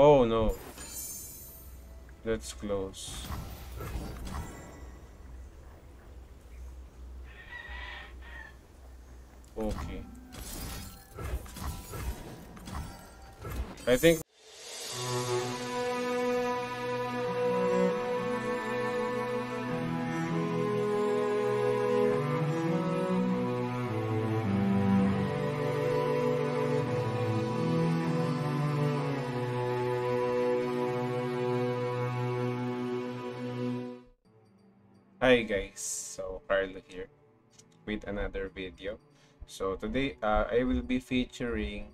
Oh no. That's close. Okay. I think hi guys, so Carlo here with another video. So today I will be featuring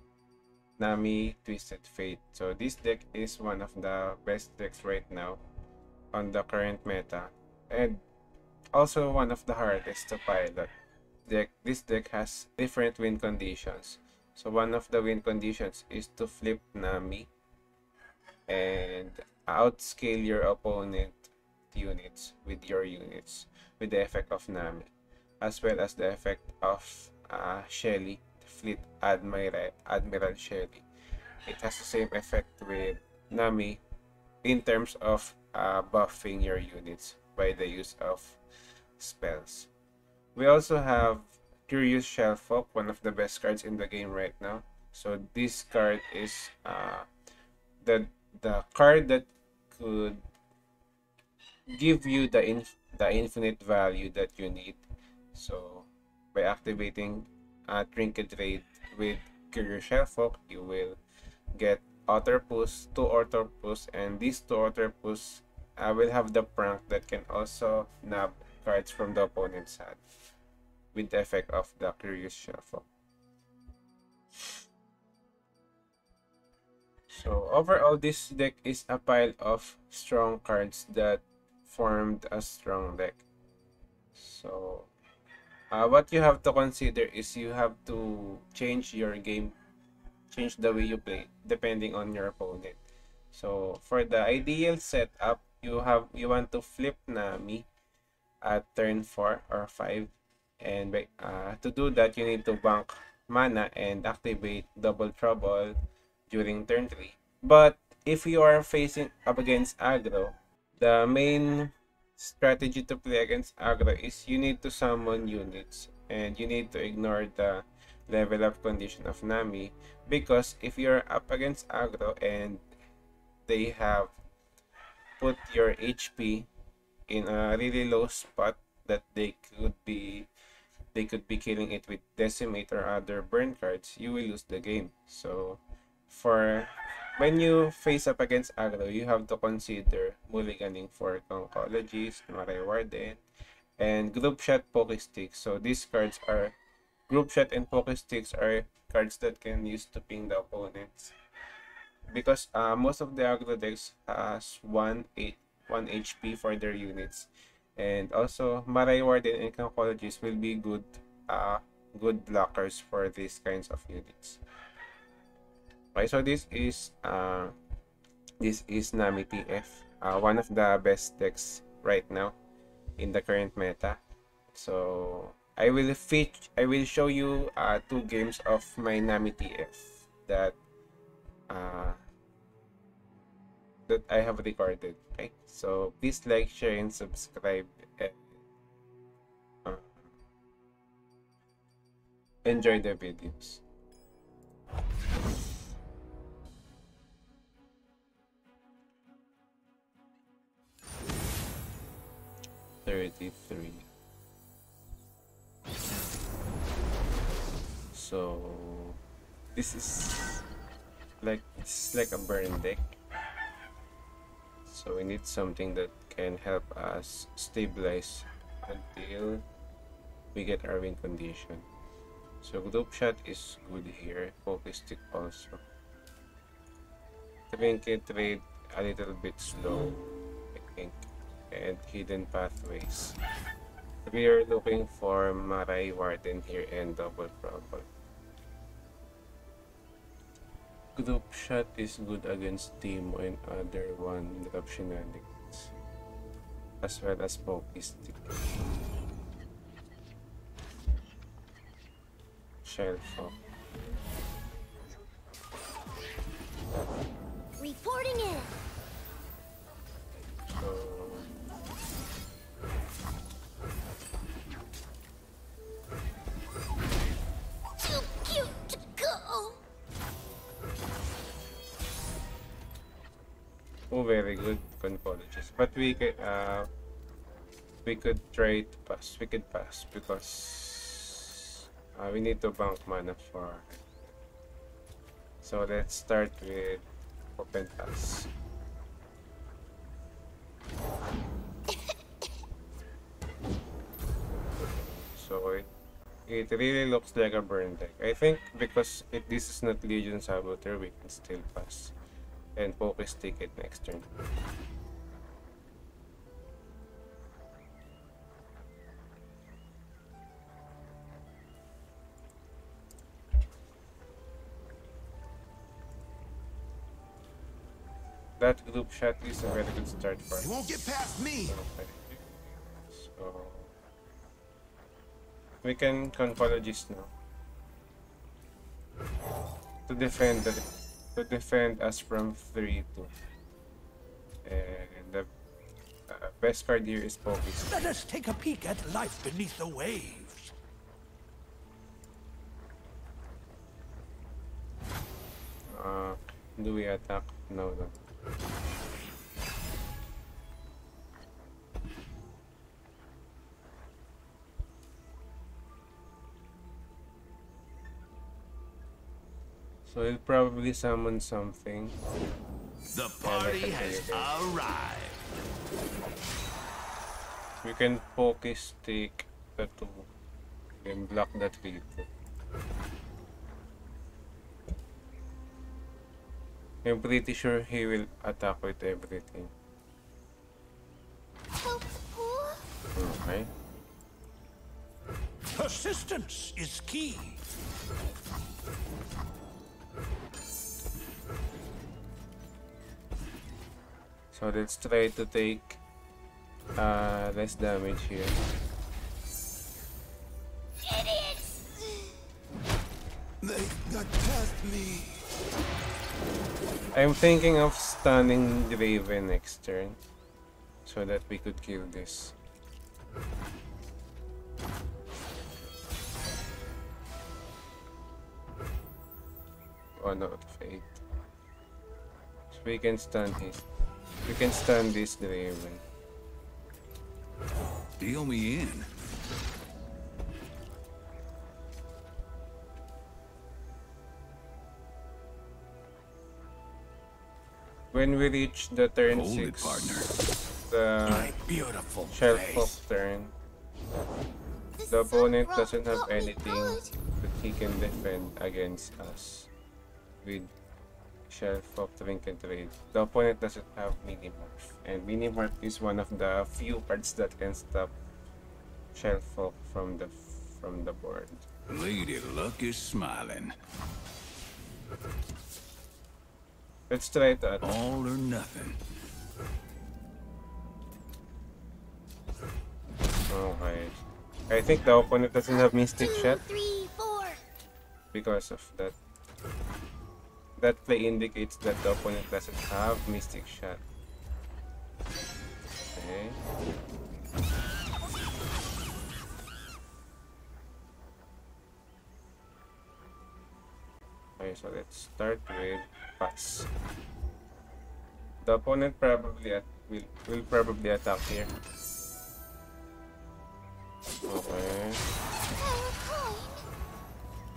Nami Twisted Fate. So this deck is one of the best decks right now on the current meta, and also one of the hardest to pilot. This deck has different win conditions. So one of the win conditions is to flip Nami and outscale your opponent units with your units with the effect of Nami, as well as the effect of Shelly, the Fleet Admiral Shelly. It has the same effect with Nami in terms of buffing your units by the use of spells. We also have Curious Shellfolk, one of the best cards in the game right now. So this card is the card that could give you the infinite value that you need. So by activating Trinket Raid with Curious Shellfolk, you will get Otterpus, 2 Otterpus, and these 2 Otterpus will have the prank that can also nab cards from the opponent's hand with the effect of the Curious Shellfolk. So overall, this deck is a pile of strong cards that formed a strong deck. So what you have to consider is you have to change your game, change the way you play depending on your opponent. So for the ideal setup, you want to flip Nami at turn 4 or 5, and to do that you need to bank mana and activate Double Trouble during turn 3. But if you are facing up against aggro, the main strategy to play against aggro is you need to summon units and you need to ignore the level up condition of Nami, because if you're up against aggro and they have put your HP in a really low spot that they could be killing it with Decimate or other burn cards, you will lose the game. So for when you face up against aggro, you have to consider mulliganing for Conchologist, Marai Warden, and Group Shot, Pokey Sticks. So these cards are, Group Shot and Pokey Sticks are cards that can use to ping the opponents, because most of the aggro decks has 1 HP for their units, and also Marai Warden and Conchologist will be good blockers for these kinds of units. Okay, so this is Nami TF, one of the best decks right now in the current meta. So I will show you 2 games of my Nami TF that I have recorded. Okay, so please like, share, and subscribe. Enjoy the videos. So this is like a burn deck, so we need something that can help us stabilize until we get our win condition. So Group Shot is good here, Pokey Stick also, Trinket Trade a little bit slow I think, and Hidden Pathways. We are looking for Marai Warden here and Double Trouble. Group Shot is good against Teemo and other one-drop shenanigans, as well as Pokey Stick, Shellfolk. Reporting in. Too cute to go. Oh, very good conchologist. But we could try to pass. We could pass because we need to bank mana for. So let's start with open pass. So it really looks like a burn deck. I think because this is not Legion Saboteur, we can still pass and Pokey Stick it next turn. That group shot is a very good start for us. You won't get past me. Okay. So we can Conchologist now to defend us from 3-2. And the best card here is Pokey. Let us take a peek at life beneath the waves. Do we attack? No. So he'll probably summon something. The party has arrived. We can Pokey Stick the 2 and block the 3-2. I'm pretty sure he will attack with everything. Okay. Persistence is key. So let's try to take less damage here. Idiots! They got past me. I'm thinking of stunning Draven next turn so that we could kill this. Oh no, Fate. So we can stun him. We can stun this Draven. Deal me in. When we reach the turn 6, the Shellfolk turn, the opponent doesn't have anything that he can defend against us with Shellfolk Trinket Raid. The opponent doesn't have Minimorph, and Minimorph is one of the few cards that can stop Shellfolk from the board. Lady Luck is smiling. Let's try that. All or nothing. Alright. I think the opponent doesn't have Mystic Shot because of that. That play indicates that the opponent doesn't have Mystic Shot. Okay. Okay, so let's start with pass. The opponent probably will probably attack here. Okay.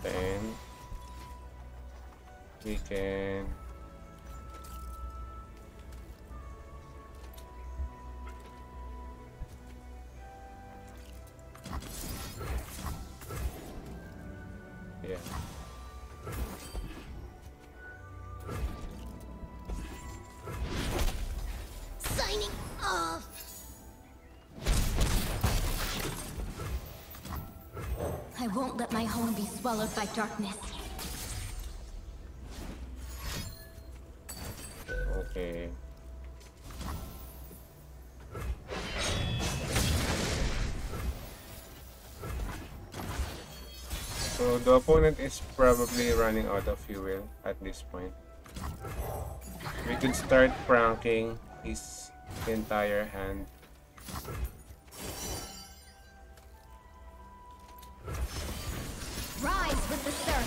10. We can. Yeah. Signing off. I won't let my home be swallowed by darkness. Okay. So the opponent is probably running out of fuel at this point. We could start pranking his entire hand. Rise with the surf.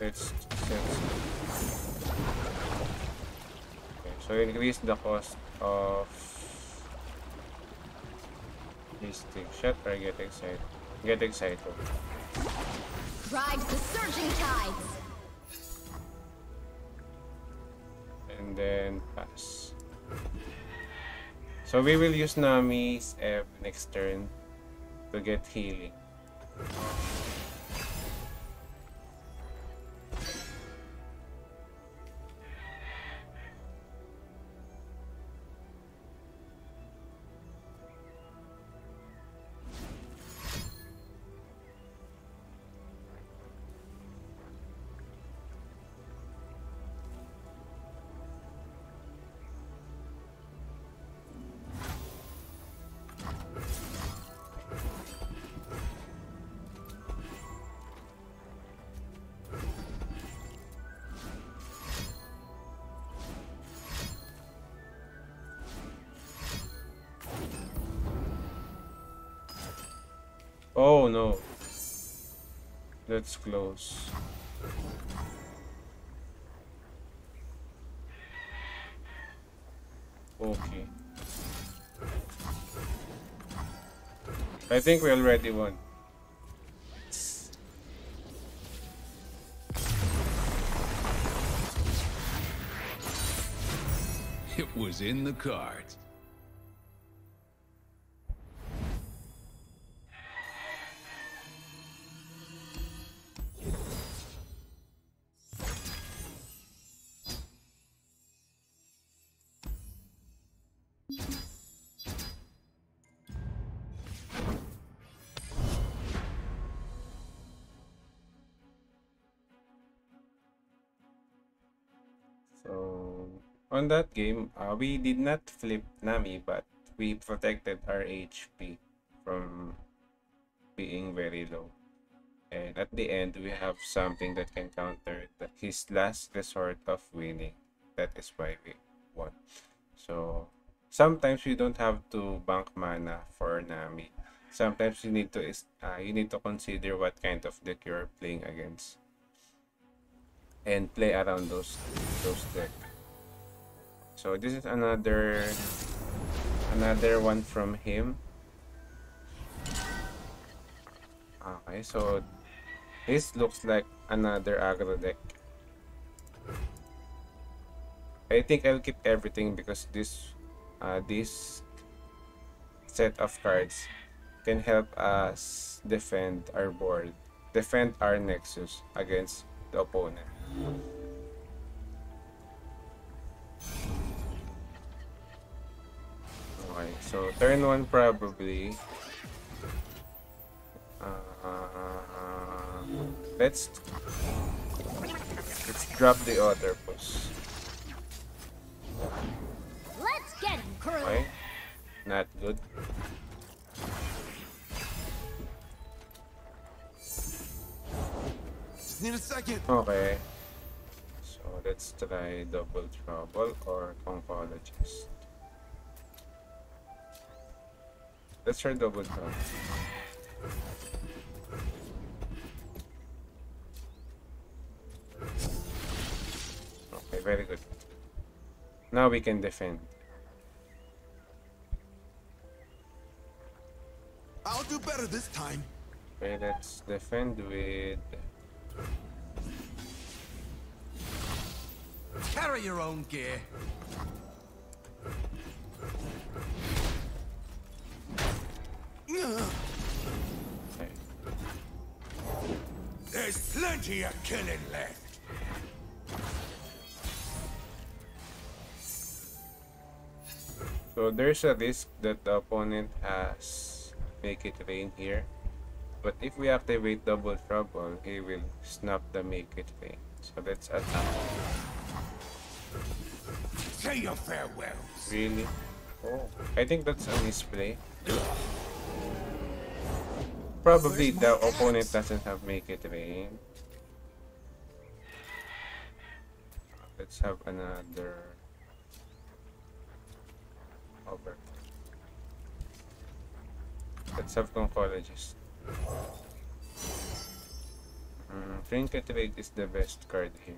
Okay, so increase the cost of Mystic Shot or Get Excited. Get Excited. Ride the surging tides. And then pass. So we will use Nami's F next turn to get healing. Oh no, that's close. Okay. I think we already won. It was in the cards. On that game, we did not flip Nami, but we protected our HP from being very low. And at the end, we have something that can counter his last resort of winning. That is why we won. So sometimes we don't have to bank mana for Nami. Sometimes you need to consider what kind of deck you're playing against and play around those decks. So this is another one from him. Okay, so this looks like another aggro deck. I think I'll keep everything because this set of cards can help us defend our board, defend our nexus against the opponent. Okay, so turn one probably. Let's drop the Otterpus. Let's get him, Curly. Okay, not good. Just need a second. Okay, so let's try Double Trouble or Conchologist. Let's try Double Trouble. Okay, very good. Now we can defend. I'll do better this time. Okay, let's defend with. Carry your own gear. Okay. There's plenty of killing left. So there's a risk that the opponent has Make It Rain here, but if we activate Double Trouble, he will snap the Make It Rain. So let's attack. Say your farewells. Really? Oh, I think that's a misplay. Probably the opponent doesn't have Make It Rain. Let's have another over. Let's have Conchologist. Trinket Trade is the best card here.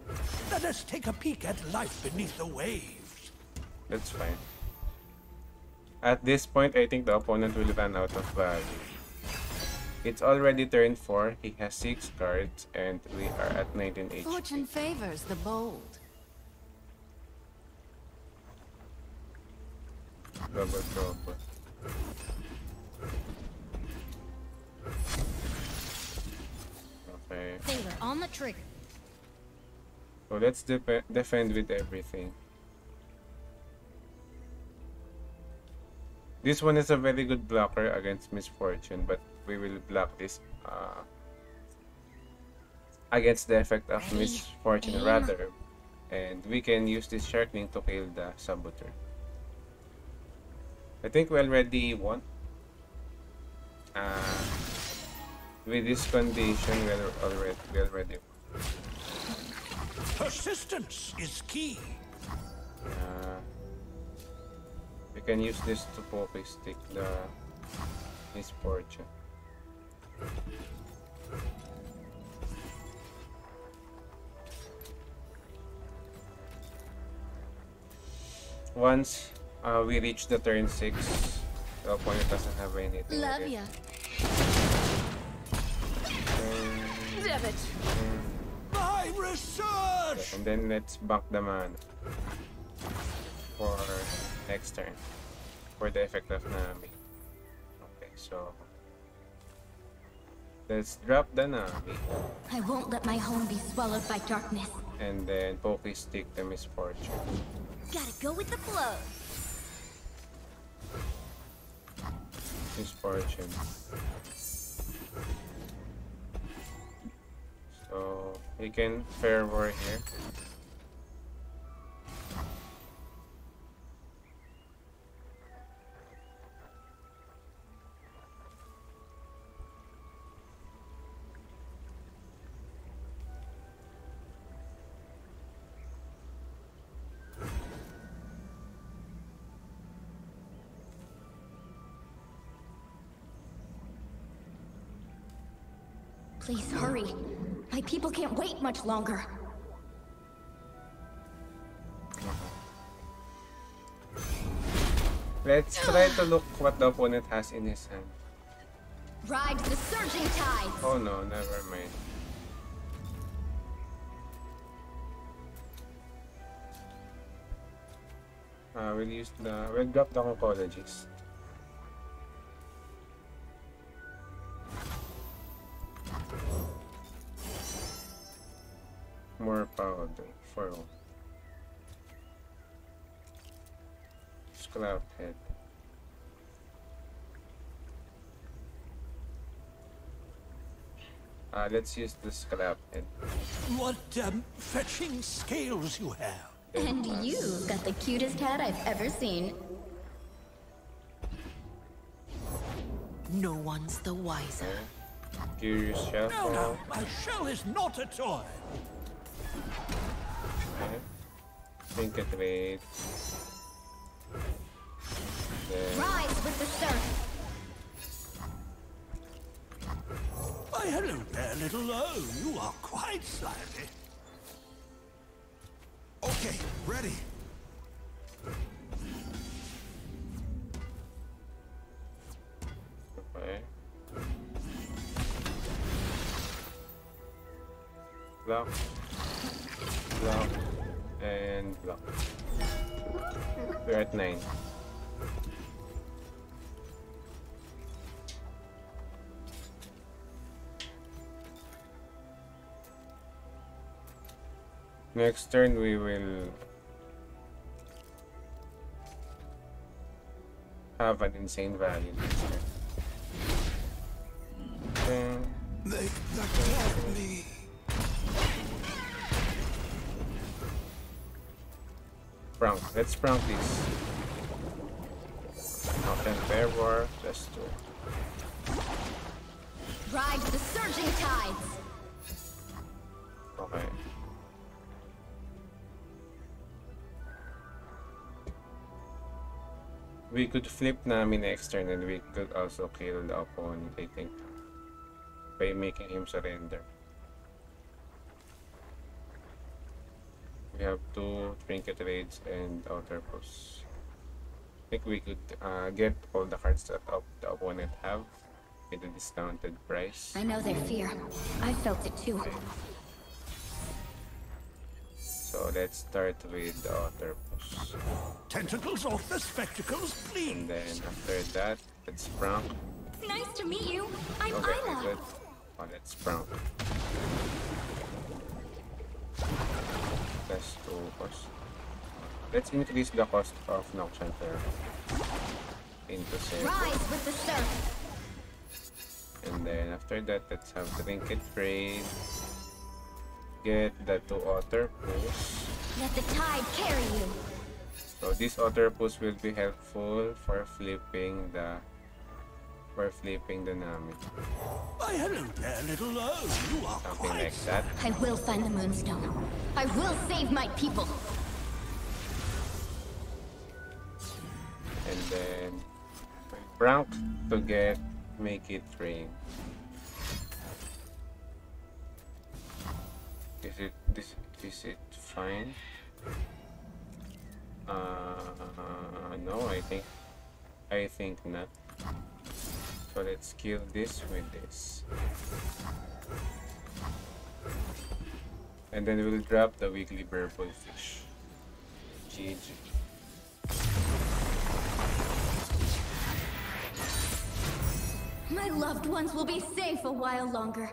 Let us take a peek at life beneath the waves. That's fine. At this point, I think the opponent will run out of value. It's already turn 4, he has 6 cards, and we are at 19 HP. Fortune favors the bold. Double trouble. Okay. Favor on the trigger. So let's defend with everything. This one is a very good blocker against Miss Fortune, but we will block this against the effect of Miss Fortune rather, and we can use this sharpening to kill the saboteur. I think we already won. With this condition, we already won. Persistence is key. We can use this to Pokey Stick the Miss Fortune. Once we reach the turn 6, the opponent doesn't have anything. Love ya. Damn it. My research. And then let's back the man for next turn for the effect of Nami. Okay, so let's drop the Nami. I won't let my home be swallowed by darkness. And then Pokey Stick the Miss Fortune. Gotta go with the flow. Miss Fortune. So we can fair war here. Please hurry. My people can't wait much longer. Let's try to look what the opponent has in his hand. Ride the surging tide. Oh no, never mind. We'll drop the Conchologist. More power for all. Scrap head. Let's use the scrap head. What fetching scales you have! And you've got the cutest hat I've ever seen. No one's the wiser. Curious Shellfolk. No, my shell is not a toy. Trinket Raid. Rise with the surf. Why, hello there, little O. You are quite lively. Okay, ready. Okay. Block. Block. And block. We're at 9. Next turn we will have an insane value next turn. Make the company. Prank. Let's prank this. Not an fair war, just 2. Ride the surging tides. All right. We could flip Nami next turn, and we could also kill the opponent, I think, by making him surrender. We have 2 Trinket Raids and Otterpus. I think we could get all the cards that the opponent have at a discounted price. I know their fear. I felt it too. Okay. So let's start with the Otterpus. Tentacles off the spectacles, please. And then after that, let's prank. Nice to meet you. I'm okay, Isla. Good. Oh, let's prank. Let's go cost. Let's increase the cost of Noxian Terror into 7. Rise with the surf. And then after that, let's have Trinket Trade. Get the 2 Otterpus. Let the tide carry you. So this Otterpus will be helpful for flipping the Nami. Why hello there, little O. You are something quite like that. I will find the Moonstone. I will save my people. And then Brown to get Make It Rain. Is it fine? No, I think not. So let's kill this with this, and then we'll drop the weekly purple fish. GG. My loved ones will be safe a while longer.